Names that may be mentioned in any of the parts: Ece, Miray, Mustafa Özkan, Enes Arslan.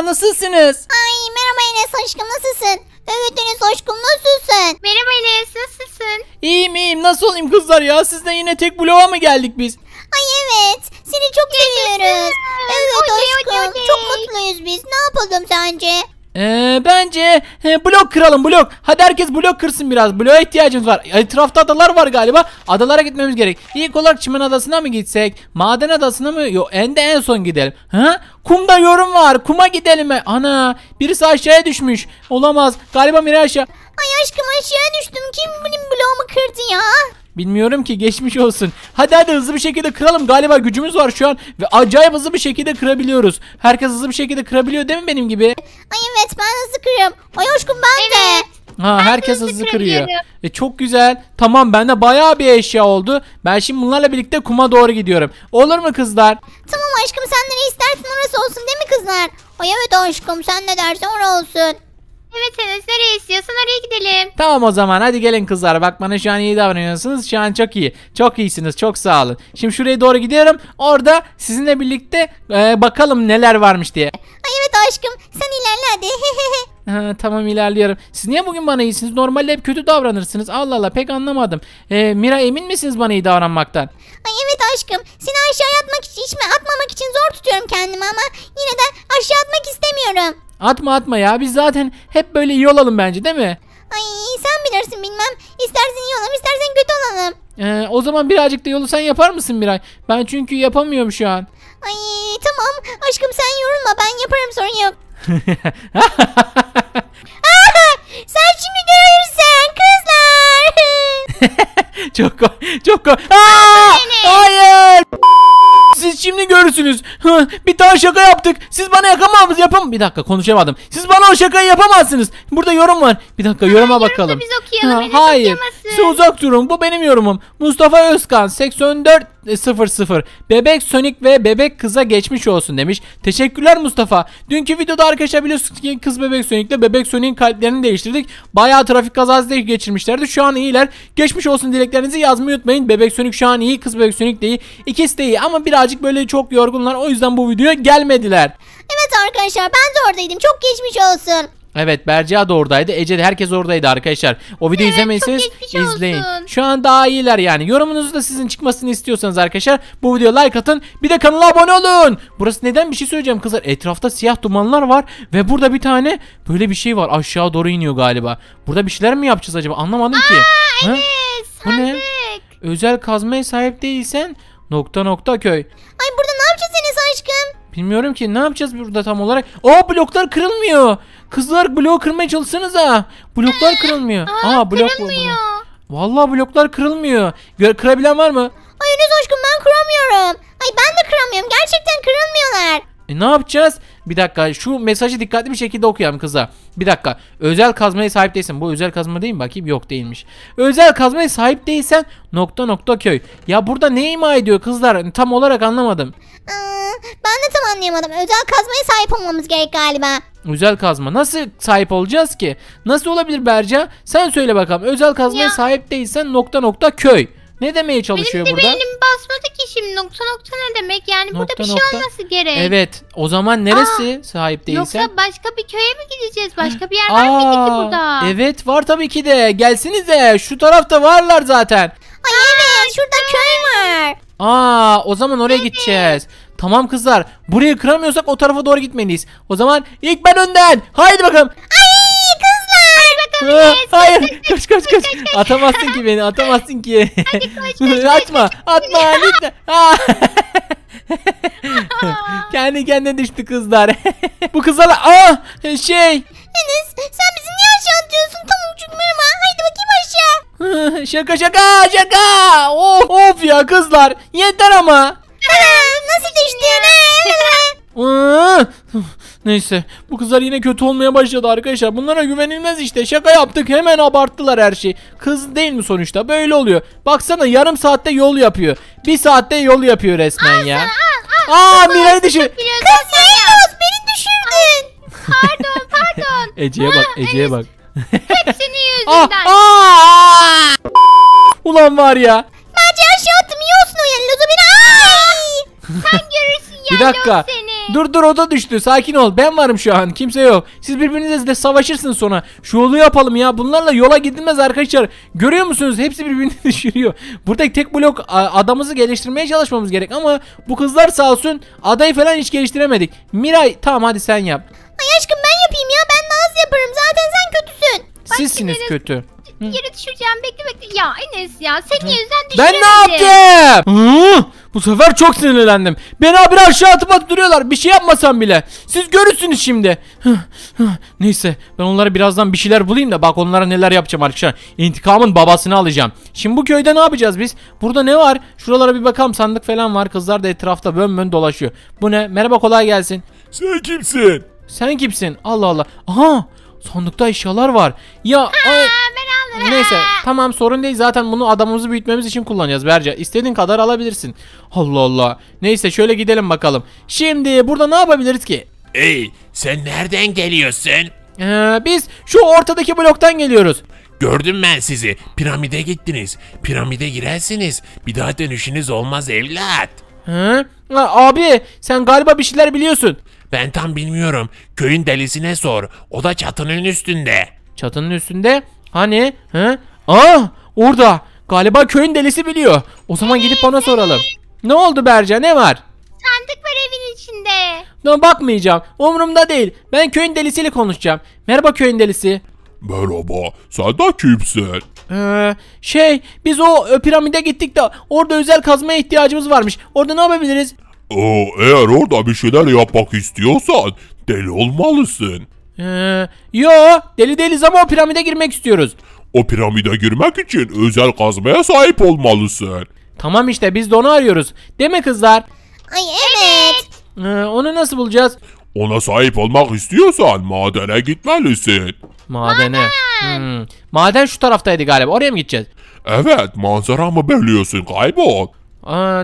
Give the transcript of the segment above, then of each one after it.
merhaba, nasılsınız? Ay merhaba Enes aşkım, nasılsın? Evet Enes aşkım, nasılsın? Merhaba Enes, nasılsın? İyiyim iyiyim, nasıl olayım kızlar ya, sizden yine tek bloğa mı geldik biz? Ay evet, seni çok seviyoruz. Evet aşkım, çok mutluyuz biz, ne yapalım sence? Bence blok kıralım, blok. Hadi herkes blok kırsın biraz. Bloğa ihtiyacımız var. Etrafta adalar var galiba. Adalara gitmemiz gerek. İlk olarak Çimen Adası'na mı gitsek? Maden Adası'na mı? Yok, en son gidelim. Ha? Kumda yorum var. Kuma gidelim mi? Ana, birisi aşağıya düşmüş. Olamaz. Galiba Miray aşağı. Ay aşkım aşağıya düştüm. Kim benim bloğumu kırdı ya? Bilmiyorum ki, geçmiş olsun. Hadi hadi hızlı bir şekilde kıralım. Galiba gücümüz var şu an ve acayip hızlı bir şekilde kırabiliyoruz. Herkes hızlı bir şekilde kırabiliyor değil mi benim gibi? Ay evet, ben hızlı kırıyorum. Ay aşkım ben de. Ha, ben herkes hızlı kırıyor. Ve çok güzel. Tamam, bende bayağı bir eşya oldu. Ben şimdi bunlarla birlikte kuma doğru gidiyorum. Olur mu kızlar? Tamam aşkım, sen de ne istersen orası olsun değil mi kızlar? Ay evet aşkım, sen ne dersen orası olsun. Evet Enes, nereye istiyorsan oraya gidelim. Tamam o zaman, hadi gelin kızlar. Bak bana şu an iyi davranıyorsunuz. Şu an çok iyi. Çok iyisiniz, çok sağ olun. Şimdi şuraya doğru gidiyorum. Orada sizinle birlikte bakalım neler varmış diye. Ay evet aşkım, sen ilerle hadi. Ha, tamam ilerliyorum. Siz niye bugün bana iyisiniz? Normalde hep kötü davranırsınız. Allah Allah, pek anlamadım. Mira, emin misiniz bana iyi davranmaktan? Ay evet aşkım, seni aşağıya atmak için, atmamak için zor tutuyorum kendimi ama yine de aşağı atmak istemiyorum. Atma atma ya, biz zaten hep böyle iyi olalım bence değil mi? Ay sen bilirsin, bilmem. İstersen iyi olalım, istersen kötü olalım. O zaman birazcık da yolu sen yapar mısın Miray? Ben çünkü yapamıyorum şu an. Ay tamam aşkım, sen yorulma, ben yaparım, sorun yok. Aha, sen şimdi görürsün kızlar. Çok hayır. Siz şimdi görürsünüz. Bir tane şaka yaptık. Siz bana Bir dakika, konuşamadım. Siz bana o şakayı yapamazsınız. Burada yorum var. Bir dakika, yoruma bakalım. Hayır. Siz uzak durun. Bu benim yorumum. Mustafa Özkan 84.00 Bebek Sonic ve Bebek Kız'a geçmiş olsun demiş. Teşekkürler Mustafa. Dünkü videoda arkadaşlar biliyorsunuz ki Kız Bebek Sonic'le Bebek Sonic'in kalplerini değiştirdik. Bayağı trafik kazası geçirmişlerdi. Şu an iyiler. Geçmiş olsun dileklerinizi yazmayı unutmayın. Bebek Sonic şu an iyi, Kız Bebek Sonic de iyi. İkisi de iyi ama birazcık böyle çok yorgunlar. O yüzden bu videoya gelmediler. Evet arkadaşlar, ben de oradaydım. Çok geçmiş olsun. Evet, Berca da oradaydı. Ece de, herkes oradaydı arkadaşlar. O videoyu izlemediyseniz izleyin. Olsun. Şu an daha iyiler yani. Yorumunuzu da sizin çıkmasını istiyorsanız arkadaşlar bu videoya like atın. Bir de kanala abone olun. Burası neden, bir şey söyleyeceğim kızlar. Etrafta siyah dumanlar var ve burada bir tane böyle bir şey var. Aşağı doğru iniyor galiba. Burada bir şeyler mi yapacağız acaba? Anlamadım ki. Ha? Bu ne? Özel kazmaya sahip değilsen ... köy. Ay burada ne yapacağız Enes aşkım? Bilmiyorum ki, ne yapacağız burada tam olarak? Aa, bloklar kırılmıyor. Kızlar bloğu kırmaya çalışsanıza. Bloklar kırılmıyor. Aa, blok kırılmıyor. Vallahi bloklar kırılmıyor. Kırabilen var mı? Ay Enes aşkım, ben kıramıyorum. Ay ben de kıramıyorum. Gerçekten kırılmıyorlar. Ne yapacağız? Bir dakika, şu mesajı dikkatli bir şekilde okuyalım kıza. Bir dakika. Özel kazmaya sahip değilsen. Bu özel kazma değil mi? Bakayım, yok değilmiş. Özel kazmaya sahip değilsen ... köy. Ya burada ne ima ediyor kızlar? Tam olarak anlamadım. Ben de tam anlayamadım. Özel kazmaya sahip olmamız gerek galiba. Özel kazma. Nasıl sahip olacağız ki? Nasıl olabilir Berca? Sen söyle bakalım. Özel kazmaya sahip değilsen ... köy. Ne demeye çalışıyor burada? Benim de beynimi basmadı ki şimdi. ... ne demek? Yani burada bir şey olması gerek. Evet. O zaman neresi sahip değilsen? Yoksa başka bir köye mi gideceğiz? Başka bir yer var mıydı ki burada? Evet, var tabii ki de. Gelsinize. Şu tarafta varlar zaten. Ay evet, şurada köy var. O zaman oraya gideceğiz. Tamam kızlar. Burayı kıramıyorsak o tarafa doğru gitmeliyiz. O zaman ilk ben önden. Haydi bakalım. Ay kızlar. Hayır. Kaç. Atamazsın ki beni. Atamazsın ki. Hadi koş. Atma. Lütfen. Kendi kendine düştü kızlar. Bu kızlarla. Enes, sen bizi niye aşağı atıyorsun? Tam uçurmuyorum ha. Haydi bakayım aşağı. Şaka. Of ya kızlar. Yeter ama. Nasıl düştüğünü? Neyse, bu kızlar yine kötü olmaya başladı arkadaşlar. Bunlara güvenilmez işte. Şaka yaptık, hemen abarttılar her şeyi. Kız değil mi sonuçta? Böyle oluyor. Baksana, yarım saatte yol yapıyor. Bir saatte yol yapıyor resmen ya. Miray'ı düşür. Kız Miray, beni düşürdün. Pardon. Ece'ye bak. Hep senin yüzünden. Ulan var ya. Bence aşağı attım. İyi olsun o yerine. Sen görürsün ya. Bir dakika. Dur o da düştü. Sakin ol. Ben varım şu an. Kimse yok. Siz birbirinizle savaşırsınız sonra. Şu yolu yapalım ya. Bunlarla yola gidilmez arkadaşlar. Görüyor musunuz? Hepsi birbirini düşürüyor. Buradaki tek blok adamızı geliştirmeye çalışmamız gerek ama bu kızlar sağ olsun adayı falan hiç geliştiremedik. Miray tamam hadi sen yap. Ay aşkım ben yapayım ya. Ben nasıl yaparım? Zaten sen kötüsün. Sizsiniz kötü. Yere düşeceğim. Bekle. Ya Enes ya. Sen niye yüzden düşüremedim? Ben ne yaptım? Bu sefer çok sinirlendim. Beni habire aşağı atıp duruyorlar. Bir şey yapmasam bile. Siz görürsünüz şimdi. Neyse. Ben onlara birazdan bir şeyler bulayım da. Bak onlara neler yapacağım arkadaşlar. İntikamın babasını alacağım. Şimdi bu köyde ne yapacağız biz? Burada ne var? Şuralara bir bakalım. Sandık falan var. Kızlar da etrafta bön dolaşıyor. Bu ne? Merhaba kolay gelsin. Sen kimsin? Sen kimsin? Allah Allah. Aha. Sandıkta eşyalar var. Ya. Neyse tamam sorun değil, zaten bunu adamımızı büyütmemiz için kullanacağız Berca. İstediğin kadar alabilirsin. Allah Allah. Neyse şöyle gidelim bakalım. Şimdi burada ne yapabiliriz ki? Ey sen nereden geliyorsun? Biz şu ortadaki bloktan geliyoruz. Gördüm ben sizi. Piramide gittiniz. Piramide girersiniz. Bir daha dönüşünüz olmaz evlat. Abi sen galiba bir şeyler biliyorsun. Ben tam bilmiyorum. Köyün delisine sor. O da çatının üstünde. Çatının üstünde? Hani? He? Ah! Orada. Galiba köyün delisi biliyor. O zaman gidip ona soralım. Ne oldu Berca? Ne var? Sandık var evin içinde. No, bakmayacağım. Umurumda değil. Ben köyün delisiyle konuşacağım. Merhaba köyün delisi. Merhaba. Sen de kimsin? Biz o piramide gittik de orada özel kazmaya ihtiyacımız varmış. Orada ne yapabiliriz? Eğer orada bir şeyler yapmak istiyorsan deli olmalısın. Yo deli değiliz ama o piramide girmek istiyoruz. O piramide girmek için özel kazmaya sahip olmalısın. Tamam işte biz de onu arıyoruz. Değil mi kızlar? Ay evet. Onu nasıl bulacağız? Ona sahip olmak istiyorsan madene gitmelisin. Madene. Maden şu taraftaydı galiba, oraya mı gideceğiz? Evet, manzara mı bölüyorsun kaybol?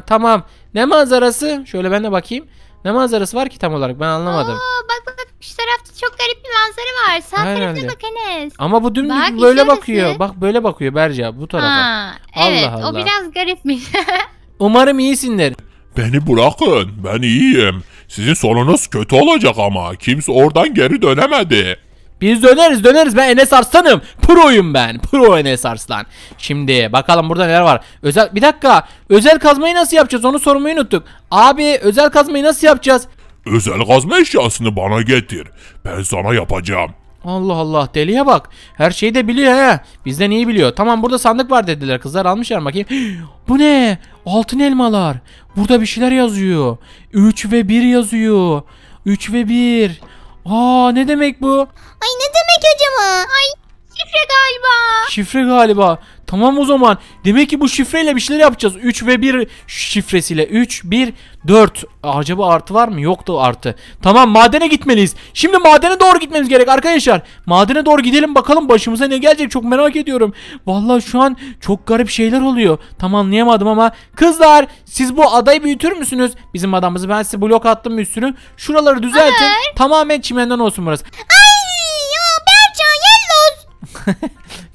Tamam. Ne manzarası? Şöyle ben de bakayım. Ne manzarası var ki tam olarak? Ben anlamadım. Bak şu tarafta çok garip bir manzara var. Sağ tarafına bak Enes. Ama bu dümdüz bak, böyle bakıyor. Arası. Bak böyle bakıyor Berca bu tarafa. Evet Allah. O biraz garipmiş. Umarım iyisindir. Beni bırakın. Ben iyiyim. Sizin sonunuz kötü olacak ama. Kimse oradan geri dönemedi. Biz döneriz. Ben Enes Arslan'ım. Pro'yum ben. Pro Enes Arslan. Şimdi bakalım burada neler var. Bir dakika. Özel kazmayı nasıl yapacağız? Onu sormayı unuttuk. Abi özel kazmayı nasıl yapacağız? Özel kazma eşyasını bana getir. Ben sana yapacağım. Allah Allah. Deliye bak. Her şeyi de biliyor he. Bizden iyi biliyor. Tamam burada sandık var dediler. Kızlar almışlar bakayım. Bu ne? Altın elmalar. Burada bir şeyler yazıyor. 3 ve 1 yazıyor. 3 ve 1. Ne demek bu? Ay ne demek acaba? Ay şifre galiba. Şifre galiba. Tamam o zaman. Demek ki bu şifreyle bir şeyler yapacağız. 3 ve 1 şifresiyle. 3, 1, 4. Acaba artı var mı? Yoktu artı. Tamam madene gitmeliyiz. Şimdi madene doğru gitmemiz gerek arkadaşlar. Madene doğru gidelim bakalım başımıza ne gelecek. Çok merak ediyorum. Vallahi şu an çok garip şeyler oluyor. Tam anlayamadım ama. Kızlar siz bu adayı büyütür müsünüz? Bizim adamımızı ben size blok attım bir sürü. Şuraları düzeltin. Hayır. Tamamen çimenden olsun burası. Ay,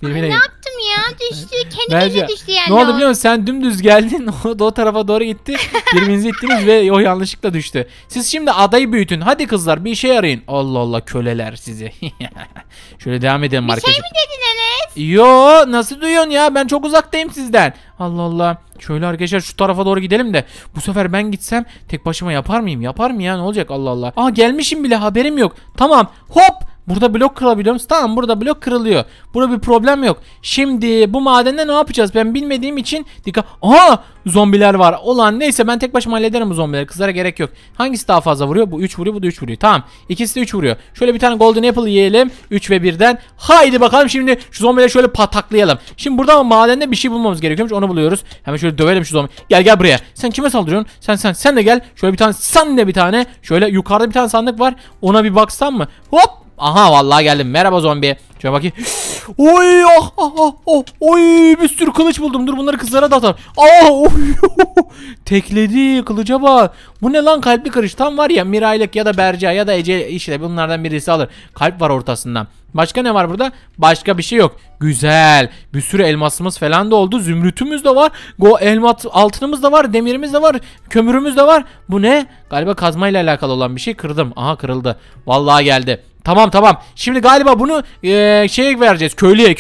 ne yaptım ya? Düştü. Kendi düştü yani. Ne oldu biliyor musun? Sen dümdüz geldin. O da o tarafa doğru gitti. Birbirinizi ittiniz ve o yanlışlıkla düştü. Siz şimdi adayı büyütün. Hadi kızlar bir işe yarayın. Allah Allah köleler sizi. Şöyle devam edelim arkadaşlar. Bir şey mi dedin Enes? Yo nasıl duyuyorsun ya? Ben çok uzaktayım sizden. Allah Allah. Şöyle arkadaşlar şu tarafa doğru gidelim de. Bu sefer ben gitsem tek başıma yapar mıyım? Yapar mı ya? Ne olacak Allah Allah. Gelmişim bile haberim yok. Tamam hop. Burada blok kırabiliyor musun? Tamam burada blok kırılıyor. Burada bir problem yok. Şimdi bu madende ne yapacağız? Ben bilmediğim için dikkat. Zombiler var. Olan neyse ben tek başıma hallederim bu zombileri. Kızlara gerek yok. Hangisi daha fazla vuruyor? Bu 3 vuruyor, bu da 3 vuruyor. Tamam. İkisi de 3 vuruyor. Şöyle bir tane golden apple yiyelim. 3 ve 1'den. Haydi bakalım şimdi şu zombileri şöyle pataklayalım. Şimdi burada madende bir şey bulmamız gerekiyormuş. Onu buluyoruz. Hemen şöyle dövelim şu zombi. Gel buraya. Sen kime saldırıyorsun? Sen de gel. Şöyle bir tane. Şöyle yukarıda bir tane sandık var. Ona bir baksan mı? Hop. Aha vallahi geldim. Merhaba zombi. Şöyle bakayım. Oy ah ah ah oh. Oy bir sürü kılıç buldum. Dur bunları kızlara da atarım. Ah oy. Tekledi kılıca bak. Bu ne lan, kalpli kırış. Tam var ya Miraylık ya da Berca ya da Ece işte bunlardan birisi alır. Kalp var ortasından. Başka ne var burada? Başka bir şey yok. Güzel. Bir sürü elmasımız falan da oldu. Zümrütümüz de var. Elmas altınımız da var. Demirimiz de var. Kömürümüz de var. Bu ne? Galiba kazmayla alakalı olan bir şey. Kırdım. Aha kırıldı. Vallahi geldi. Tamam. Şimdi galiba bunu şeye vereceğiz. Köylüye.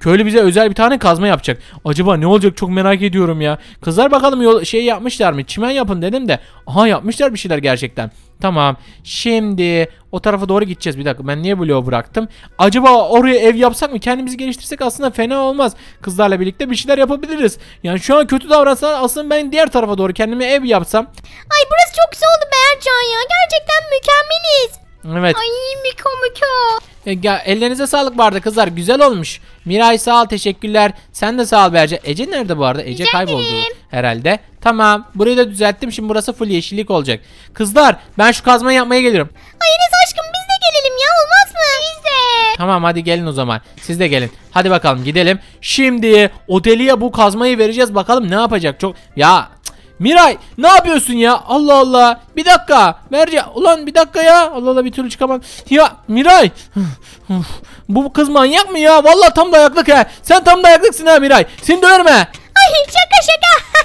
Köylü bize özel bir tane kazma yapacak. Acaba ne olacak, çok merak ediyorum ya. Kızlar bakalım şey yapmışlar mı? Çimen yapın dedim de. Aha yapmışlar bir şeyler gerçekten. Tamam. Şimdi o tarafa doğru gideceğiz. Bir dakika, ben niye bloğu bıraktım? Acaba oraya ev yapsak mı? Kendimizi geliştirsek aslında fena olmaz. Kızlarla birlikte bir şeyler yapabiliriz. Yani şu an kötü davransa aslında ben diğer tarafa doğru kendime ev yapsam. Ay burası çok güzel oldu Bercan ya. Gerçekten mükemmeliz. Evet. Ay Miko. Ellerinize sağlık bu arada kızlar. Güzel olmuş. Miray sağ ol, teşekkürler. Sen de sağ ol Berce. Ece nerede bu arada? Ece kayboldu herhalde. Tamam. Burayı da düzelttim. Şimdi burası full yeşillik olacak. Kızlar ben şu kazmayı yapmaya geliyorum. Ay Enes aşkım biz de gelelim ya. Olmaz mı? Biz de. Tamam hadi gelin o zaman. Siz de gelin. Hadi bakalım gidelim. Şimdi o deliye bu kazmayı vereceğiz. Bakalım ne yapacak? Çok ya... Miray ne yapıyorsun ya? Allah Allah. Bir dakika. Berca. Ulan bir dakika ya. Allah Allah bir türlü çıkamam. Ya Miray. Bu kız manyak mı ya? Vallahi tam dayaklık ha. Sen tam dayaklıksın ha Miray. Seni döverim ha. Ay şaka.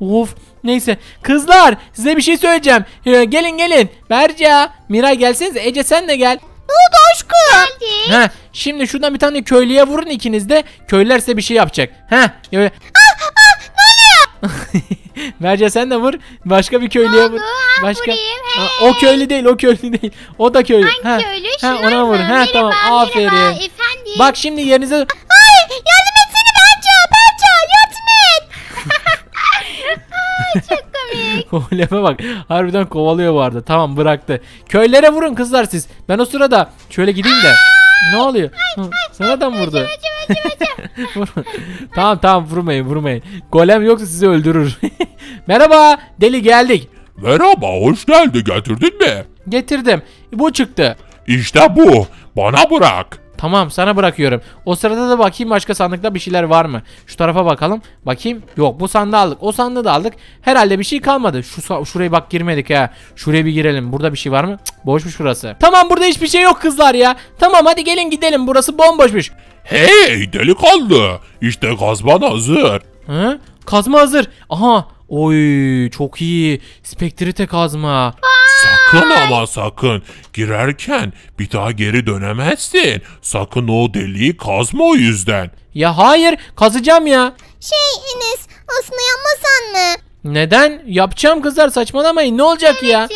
Of. Neyse. Kızlar size bir şey söyleyeceğim. Gelin. Berca. Miray gelsenize. Ece sen de gel. Ne oldu aşkım? Geldi. Heh, şimdi şuradan bir tane köylüye vurun ikiniz de. Köylüler size bir şey yapacak. Heh. Böyle. Berca sen de vur. Başka bir köylüye vur. Başka. Ha, o köylü değil. O da köylü. Ha. Ha, ona vur. Ha tamam. Aferin. Efendim. Bak şimdi yerinize. Ay yardım etsene Berca. Yardım et. Ay çok komik. Koleme bak. Harbiden kovalıyor bu arada. Tamam bıraktı. Köylere vurun kızlar siz. Ben o sırada şöyle gideyim de. Ay, ne oluyor? Sana da mı vurdu? Tamam vurmayın. Golem yoksa sizi öldürür. Merhaba deli, geldik. Merhaba hoş geldin, getirdin mi? Getirdim. Bu çıktı. İşte bu. Bana bırak. Tamam sana bırakıyorum. O sırada da bakayım başka sandıkta bir şeyler var mı? Şu tarafa bakalım. Bakayım. Yok bu sandığı aldık. O sandığı da aldık. Herhalde bir şey kalmadı. Şuraya bak girmedik ha. Şuraya bir girelim. Burada bir şey var mı? Cık, boşmuş burası. Tamam burada hiçbir şey yok kızlar ya. Tamam hadi gelin gidelim. Burası bomboşmuş. Hey delikanlı. İşte kazman hazır. Ha? Kazma hazır. Aha. Oy çok iyi. Spektrite kazma. Sakın ama sakın. Girerken bir daha geri dönemezsin. Sakın o deliği kazma o yüzden. Ya hayır kazacağım ya. Enes aslında yapmasan mı? Neden? Yapacağım kızlar, saçmalamayın, ne olacak evet ya? Ya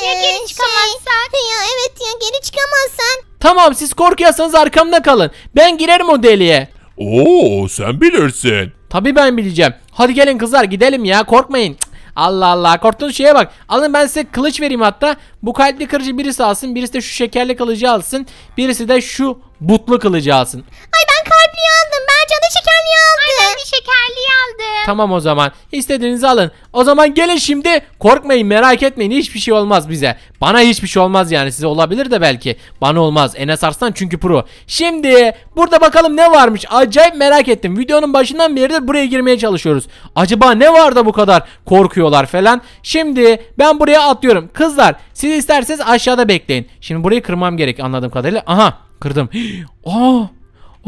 geri çıkamazsan. Evet ya geri çıkamazsan. Tamam siz korkuyorsanız arkamda kalın. Ben girerim o deliğe. Oo sen bilirsin. Tabii ben bileceğim. Hadi gelin kızlar gidelim ya, korkmayın. Allah Allah, korktuğunuz şeye bak. Alın ben size kılıç vereyim hatta. Bu kalpli kırıcı birisi alsın. Birisi de şu şekerli kılıcı alsın. Birisi de şu butlu kılıcı alsın. Ay ben kalpliyi aldım. Berca da şekerliyi aldı. Ay ben de şekerliyi aldım. Tamam o zaman. İstediğinizi alın. O zaman gelin şimdi. Korkmayın, merak etmeyin. Hiçbir şey olmaz bize. Bana hiçbir şey olmaz yani. Size olabilir de belki. Bana olmaz. Enes Arslan çünkü pro. Şimdi burada bakalım ne varmış. Acayip merak ettim. Videonun başından beridir buraya girmeye çalışıyoruz. Acaba ne var da bu kadar korkuyorlar falan. Şimdi ben buraya atlıyorum. Kızlar siz isterseniz aşağıda bekleyin. Şimdi burayı kırmam gerek anladığım kadarıyla. Aha kırdım. Aa,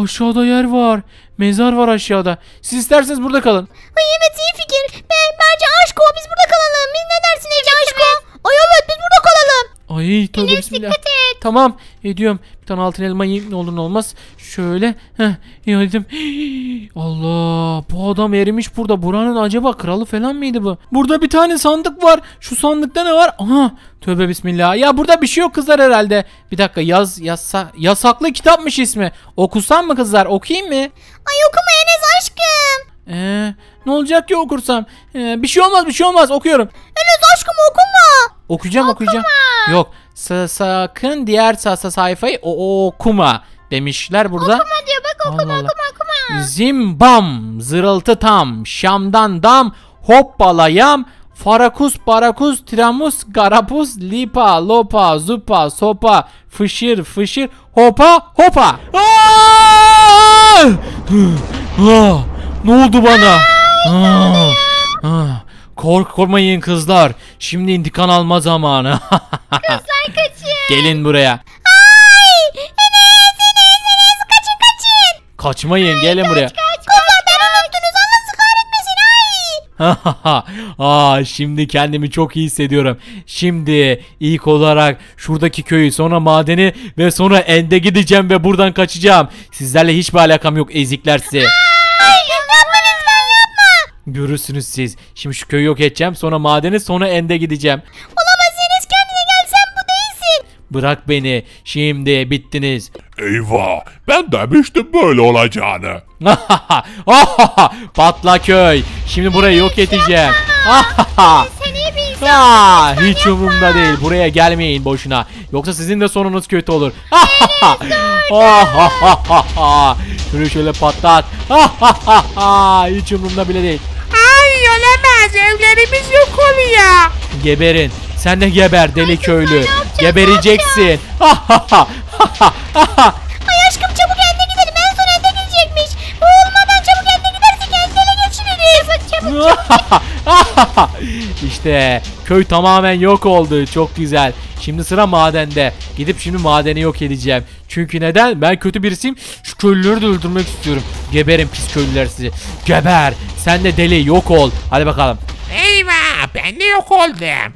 aşağıda yer var. Mezar var aşağıda. Siz isterseniz burada kalın. Ay evet iyi fikir. Bence aşko biz burada kalalım. Biz ne dersin Ece aşko? Ay evet biz burada kalalım. Ay tövbe bismillah. Tamam ediyorum. Bir tane altın elma yiyeyim ne olur ne olmaz. Şöyle. Heh yedim. Allah bu adam erimiş burada. Buranın acaba kralı falan mıydı bu? Burada bir tane sandık var. Şu sandıkta ne var? Aha tövbe bismillah. Ya burada bir şey yok kızlar herhalde. Bir dakika yasaklı kitapmış ismi. Okusam mı kızlar, okuyayım mı? Ay okuma Enes aşkım. Ne olacak ki okursam? Bir şey olmaz okuyorum. Enes aşkım okuma. Okuyacağım. Yok. Sakın diğer sayfayı okuma demişler burada. Okuma diyor bak, okuma. Zimbam zırıltı tam Şam'dan dam hoppalayam Farakus, barakus, tiramus, garapus, lipa, lopa, zupa, sopa, fışır, fışır, hopa, hopa. Ne oldu bana? Korkmayın kızlar. Şimdi intikam alma zamanı. Kızlar kaçın. Gelin buraya. Ay! Enes, kaçın, kaçın. Kaçmayın, gelin buraya. Şimdi kendimi çok iyi hissediyorum. Şimdi ilk olarak şuradaki köyü, sonra madeni ve sonra ende gideceğim ve buradan kaçacağım. Sizlerle hiçbir alakam yok ezikler size. Görürsünüz siz. Şimdi şu köyü yok edeceğim, sonra madeni, sonra ende gideceğim. Olamaz Enes, kendine gel, sen bu değilsin. Bırak beni. Şimdi bittiniz. Eyvah, ben demiştim böyle olacağını. Patla köy. Şimdi burayı yok edeceğim. Hiç umurumda değil. Buraya gelmeyin boşuna. Yoksa sizin de sonunuz kötü olur. Şunu şöyle patlat. Hiç umurumda bile değil. Ay, olamaz, evlerimiz yok oluyor. Geberin. Sen de geber deli köylü. Gebereceksin. Ay aşkım, çabuk ende gidelim. En son ende gidecekmiş. Bu olmadan çabuk ende gidersek endele geçiririz. Çabuk. İşte köy tamamen yok oldu. Çok güzel. Şimdi sıra madende. Gidip şimdi madeni yok edeceğim. Çünkü neden? Ben kötü birisiyim. Şu köylüleri de öldürmek istiyorum. Geberin pis köylüler sizi. Geber. Sen de deli yok ol. Hadi bakalım. Eyvah, ben de yok oldum.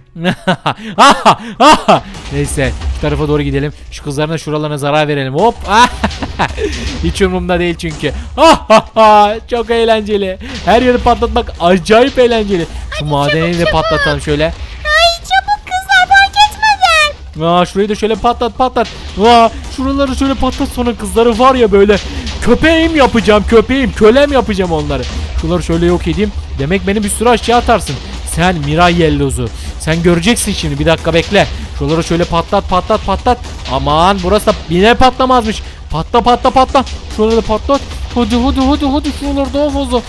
Neyse, şu tarafa doğru gidelim. Şu kızlarına, şuralarına zarar verelim. Hop. Hiç umurumda değil çünkü. Çok eğlenceli. Her yeri patlatmak acayip eğlenceli. Şu madeni de patlatalım şöyle. Ay çabuk kızlar, fark etmeden. Şurayı da şöyle patlat patlat. Şuraları şöyle patlat, sonra kızları var ya böyle. Köpeğim yapacağım, köpeğim, kölem yapacağım onları. Şuraları şöyle yok edeyim. Demek beni bir sürü aşağı atarsın. Sen Miray Yellozu. Sen göreceksin şimdi. Bir dakika bekle. Şuraları şöyle patlat patlat patlat. Aman, burası da yine patlamazmış. Patla patla patla. Şuraları patlat. Hadi. Şuraları daha fazla.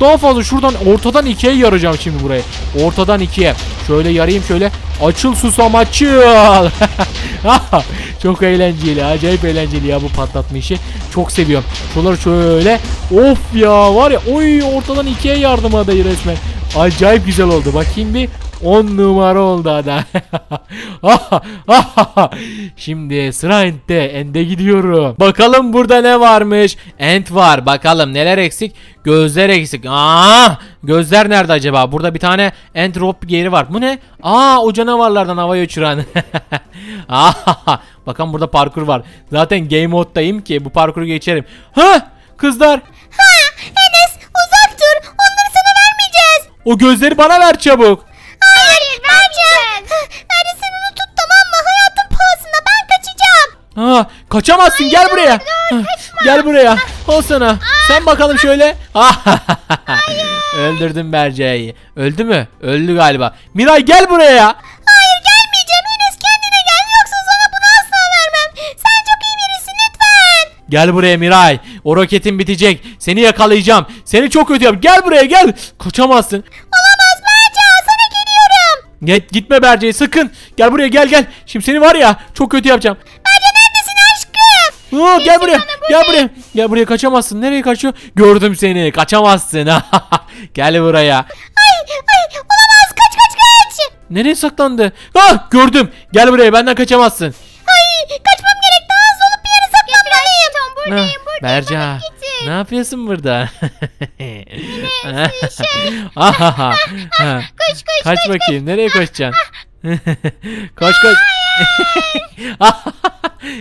Daha fazla. Şuradan ortadan ikiye yaracağım şimdi burayı. Ortadan ikiye. Şöyle yarayayım şöyle. Açıl susam açıl. Çok eğlenceli. Acayip eğlenceli ya bu patlatma işi. Çok seviyorum. Şuraları şöyle. Of ya, var ya. Oy, ortadan ikiye yardım adayı resmen. Acayip güzel oldu. Bakayım bir. 10 numara oldu adam. Şimdi sıra ente. Ende gidiyorum. Bakalım burada ne varmış. Ent var. Bakalım neler eksik. Gözler eksik. Gözler nerede acaba? Burada bir tane ent rob yeri var. Bu ne? O canavarlardan havaya uçuran. Bakalım burada parkur var. Zaten game moddayım ki bu parkuru geçerim. Kızlar. Enes, uzak dur. Onları sana vermeyeceğiz. O gözleri bana ver çabuk. Hayır, vermeyeceğim. Hadi sen onu tut, tamam mı? Hayatın pahasına ben kaçacağım. Kaçamazsın. Hayır, gel buraya. Gel buraya. Ol sana. Sen bakalım şöyle. Öldürdüm Berce'yi. Öldü mü? Öldü galiba. Miray gel buraya. Hayır, gelmeyeceğim. Enes kendine gel, yoksa sana bunu asla vermem. Sen çok iyi birisin, lütfen. Gel buraya Miray. O roketin bitecek. Seni yakalayacağım. Seni çok kötü yapacağım. Gel buraya gel. Kaçamazsın. Olamaz Berce, sana geliyorum. Gitme Berce'yi sakın. Gel buraya, gel. Şimdi seni var ya çok kötü yapacağım. Gel buraya, gel buraya, kaçamazsın. Nereye kaçıyor? Gördüm seni, kaçamazsın. Gel buraya. Ay, olamaz, kaç. Nereye saklandı? Gördüm. Gel buraya, benden kaçamazsın. Ay, kaçmam gerek, daha hızlı olup bir yere saklanmalıyım. Tamam, buradayım. Berca, ne yapıyorsun burada? Kaç bakayım, nereye koşacaksın? Koş.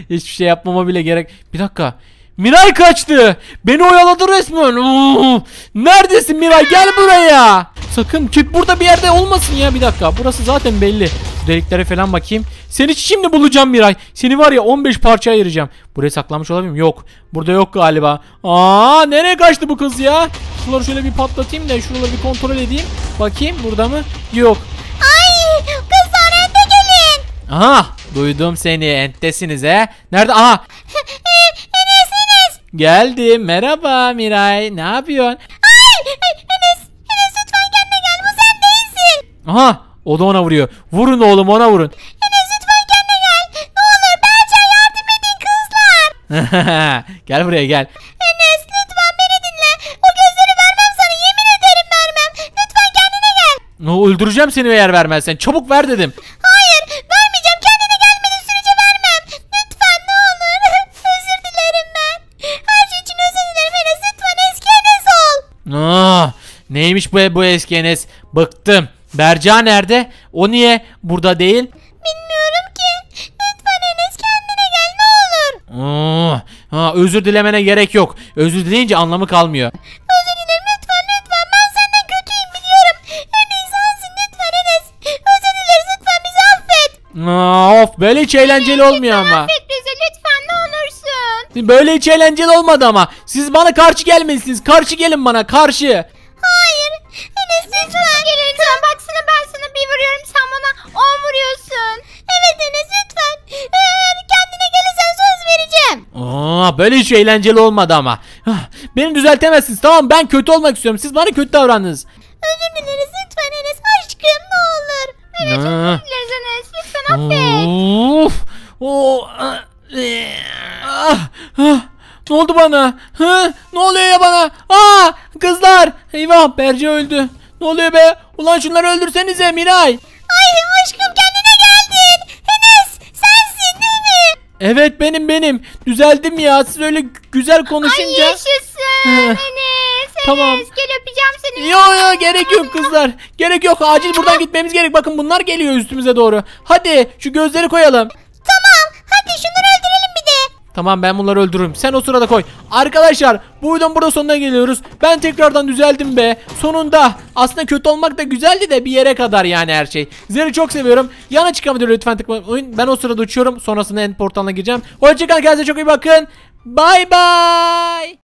Hiçbir şey yapmama bile gerek. Bir dakika. Miray kaçtı. Beni oyaladı resmen. Neredesin Miray? Gel buraya. Sakın çık, burada bir yerde olmasın ya. Bir dakika. Burası zaten belli. Şu deliklere falan bakayım. Seni şimdi bulacağım Miray. Seni var ya 15 parçaya ayıracağım. Buraya saklanmış olabilir miyim? Yok. Burada yok galiba. Nereye kaçtı bu kız ya? Şuraları şöyle bir patlatayım da şuraları bir kontrol edeyim. Bakayım burada mı? Yok. Ay, kızlar ende gelin. Duydum seni, entesiniz he. Nerede? Enes. Geldim. Merhaba Miray. Ne yapıyorsun? Ay, Enes lütfen gelme, gel, bu sen değilsin. Aha, o da ona vuruyor. Vurun oğlum, ona vurun. Enes lütfen kendine gel. Ne olur Berca yardım edin kızlar. Gel buraya gel. Enes lütfen beni dinle. O gözleri vermem sana, yemin ederim vermem. Lütfen kendine gel. O, öldüreceğim seni eğer vermezsen. Çabuk ver dedim. Hayır vermeyeceğim. Kendine gelmediği sürece vermem. Lütfen ne olur. Özür dilerim ben. Her şey için özür dilerim Enes. Lütfen eski Enes ol. Ah, neymiş bu eski Enes? Bıktım. Berca nerede? O niye burada değil? Bilmiyorum ki. Lütfen Enes kendine gel ne olur. Özür dilemene gerek yok. Özür dileyince anlamı kalmıyor. Özür dilerim lütfen lütfen. Ben senden kötüyüm biliyorum. En iyi sensin lütfen Enes. Özür dileriz lütfen bizi affet. Of, böyle hiç eğlenceli olmuyor ama. Affet bizi lütfen ne olursun. Böyle hiç eğlenceli olmadı ama. Siz bana karşı gelmelisiniz. Karşı gelin bana karşı. Böyle hiç eğlenceli olmadı ama. Beni düzeltemezsiniz, tamam, ben kötü olmak istiyorum. Siz bana kötü davrandınız. Özür dileriz lütfen Enes aşkım ne olur. Evet özür dileriz Enes lütfen affet. Ne oldu bana? Ne oluyor ya bana? Kızlar eyvah, Berca öldü. Ne oluyor be? Ulan şunları öldürsenize Miray. Ay aşkım kendine geldin. Enes sensin değil mi? Evet benim. Düzeldim ya. Siz öyle güzel konuşunca. Ay yaşasın Enes. Tamam. Gel öpeceğim seni. Yo gerek yok kızlar. Gerek yok. Acil buradan gitmemiz gerek. Bakın bunlar geliyor üstümüze doğru. Hadi şu gözleri koyalım. Tamam. Hadi şunları öldürelim bir de. Tamam ben bunları öldürürüm. Sen o sırada koy. Arkadaşlar bu videonun burada sonuna geliyoruz. Ben tekrardan düzeldim be. Sonunda. Aslında kötü olmak da güzeldi de bir yere kadar yani her şey. Sizleri çok seviyorum. Yana çıkan videoları lütfen tıklamayın. Ben o sırada uçuyorum. Sonrasında end portalına gireceğim. Hoşçakalın. Kendinize çok iyi bakın. Bye bye.